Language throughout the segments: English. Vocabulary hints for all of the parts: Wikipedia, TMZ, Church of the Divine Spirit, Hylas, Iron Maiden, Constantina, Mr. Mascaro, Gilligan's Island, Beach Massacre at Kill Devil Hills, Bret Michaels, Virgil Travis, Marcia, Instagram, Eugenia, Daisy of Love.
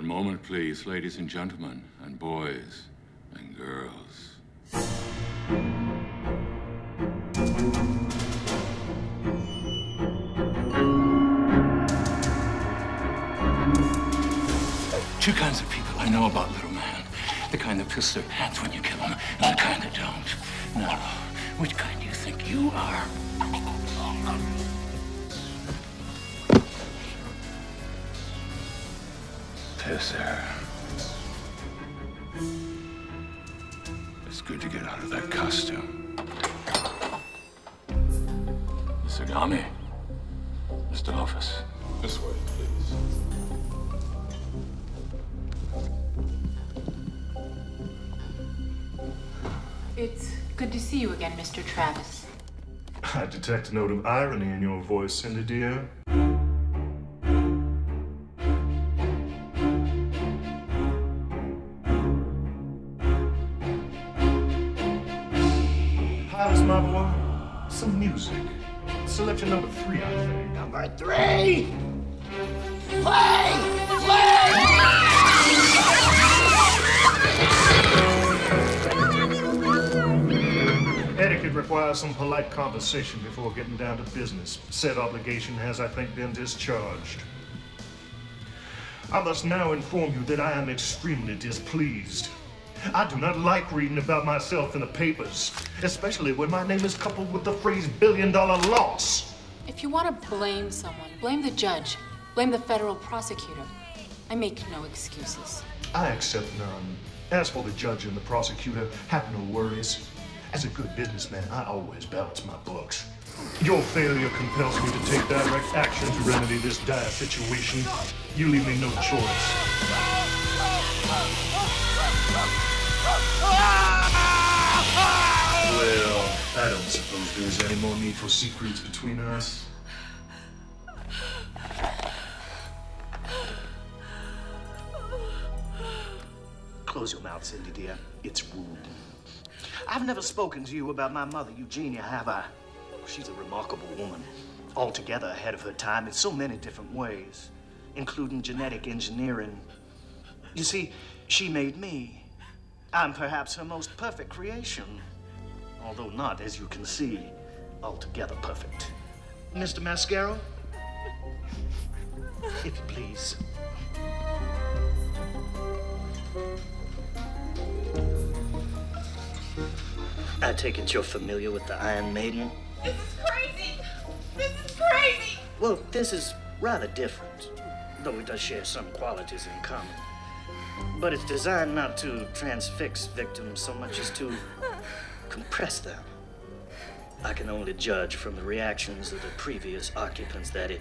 One moment, please, ladies and gentlemen, and boys and girls. Two kinds of people I know about, little man. The kind that piss their pants when you kill them, and the kind that don't. Now, which kind do you think you are? Pisser. It's good to get out of that costume. Mr. Gami. Mr. Office. This way, please. It's good to see you again, Mr. Travis. I detect a note of irony in your voice, Cindy, dear. Hylas, my boy, some music. Selection number 3, I think. Number 3! Play! Requires some polite conversation before getting down to business. Said obligation has, I think, been discharged. I must now inform you that I am extremely displeased. I do not like reading about myself in the papers, especially when my name is coupled with the phrase billion-dollar loss. If you want to blame someone, blame the judge, blame the federal prosecutor. I make no excuses. I accept none. As for the judge and the prosecutor, have no worries. As a good businessman, I always balance my books. Your failure compels me to take direct action to remedy this dire situation. You leave me no choice. Well, I don't suppose there's any more need for secrets between us. Close your mouth, Cindy, dear. It's rude. I've never spoken to you about my mother, Eugenia, have I? She's a remarkable woman, altogether ahead of her time in so many different ways, including genetic engineering. You see, she made me. I'm perhaps her most perfect creation, although not, as you can see, altogether perfect. Mr. Mascaro, if you please. I take it you're familiar with the Iron Maiden? This is crazy! This is crazy! Well, this is rather different, though it does share some qualities in common. But it's designed not to transfix victims so much as to compress them. I can only judge from the reactions of the previous occupants that it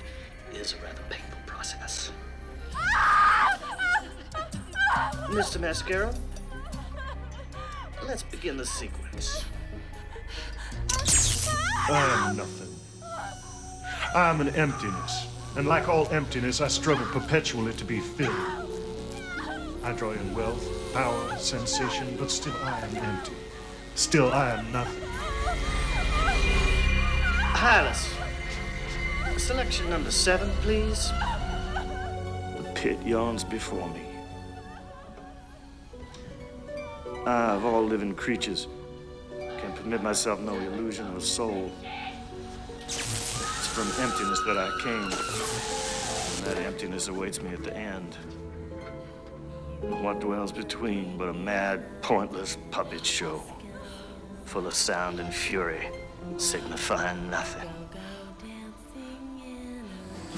is a rather painful process. Mr. Mascaro? Let's begin the sequence. I am nothing. I am an emptiness, and like all emptiness, I struggle perpetually to be filled. I draw in wealth, power, sensation, but still I am empty. Still I am nothing. Hylas, selection number 7, please. The pit yawns before me. I, of all living creatures, can permit myself no illusion of soul. It's from emptiness that I came, and that emptiness awaits me at the end. What dwells between but a mad, pointless puppet show, full of sound and fury, signifying nothing.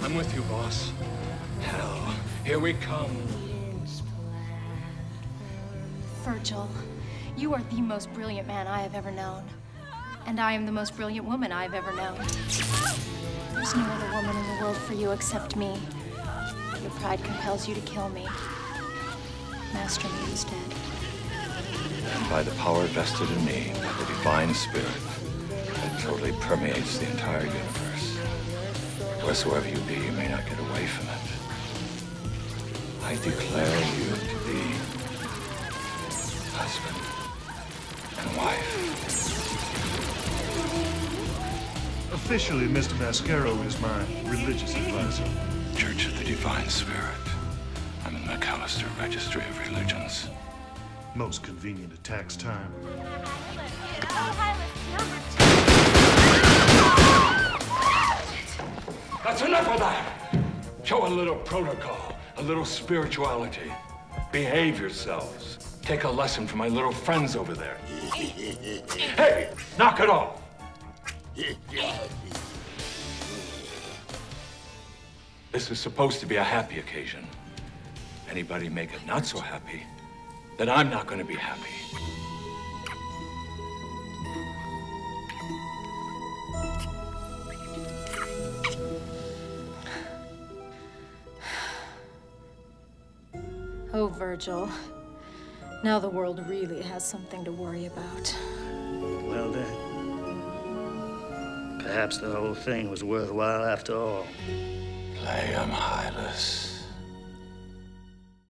I'm with you, boss. Hell, here we come. Virgil, you are the most brilliant man I have ever known. And I am the most brilliant woman I have ever known. There's no other woman in the world for you except me. Your pride compels you to kill me. Master me instead. And by the power vested in me, by the divine spirit, that totally permeates the entire universe. Wheresoever you be, you may not get away from it. I declare you to be husband and wife. Officially, Mr. Mascaro is my religious advisor. Church of the Divine Spirit. I'm in McAllister. Master Registry of Religions. Most convenient at tax time. That's enough of that! Show a little protocol, a little spirituality. Behave yourselves. Take a lesson from my little friends over there. Hey, knock it off! This is supposed to be a happy occasion. Anybody make it not so happy, then I'm not going to be happy. Oh, Virgil. Now the world really has something to worry about. Well, then, perhaps the whole thing was worthwhile after all. Play 'em, Hylas.